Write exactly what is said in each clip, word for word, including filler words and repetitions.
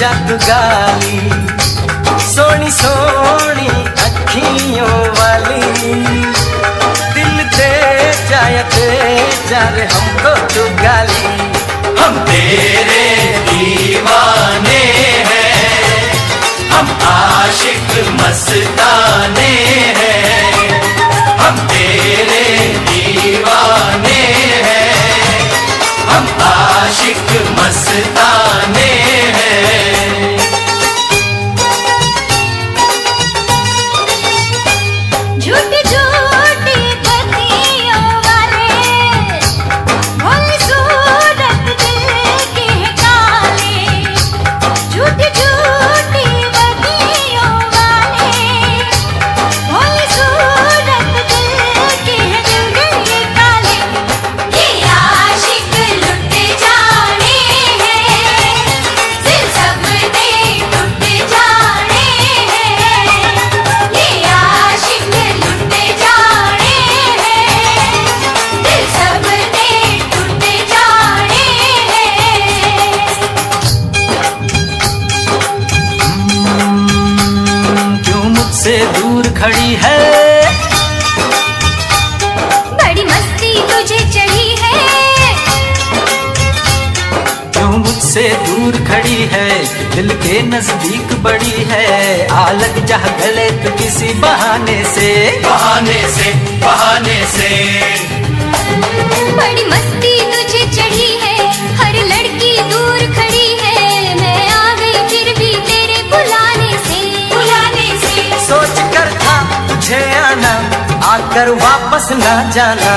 जादू गाली सोनी सोनी अखियों वाली दिल ते जाया ते जा रे हमको तू गाली। हम तेरे दीवाने हैं, हम आशिक मस्ताने हैं, हम तेरे दीवाने हैं, हम आशिक मस्ताने हैं। से दूर खड़ी है बड़ी मस्ती तुझे चढ़ी है, क्यों मुझसे दूर खड़ी है दिल के नजदीक बड़ी है। आलग चाह गले तो किसी बहाने से बहाने से बहाने से बड़ी मस्ती तुझे चढ़ी है। हर लड़की दूर खड़ी है, मैं आ गई फिर भी तेरे बुलाने से बुलाने से। सोच कर था तुझे आना, आकर वापस ना जाना।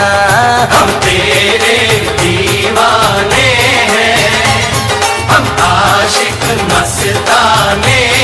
हम तेरे दीवाने हैं, हम आशिक मस्ताने।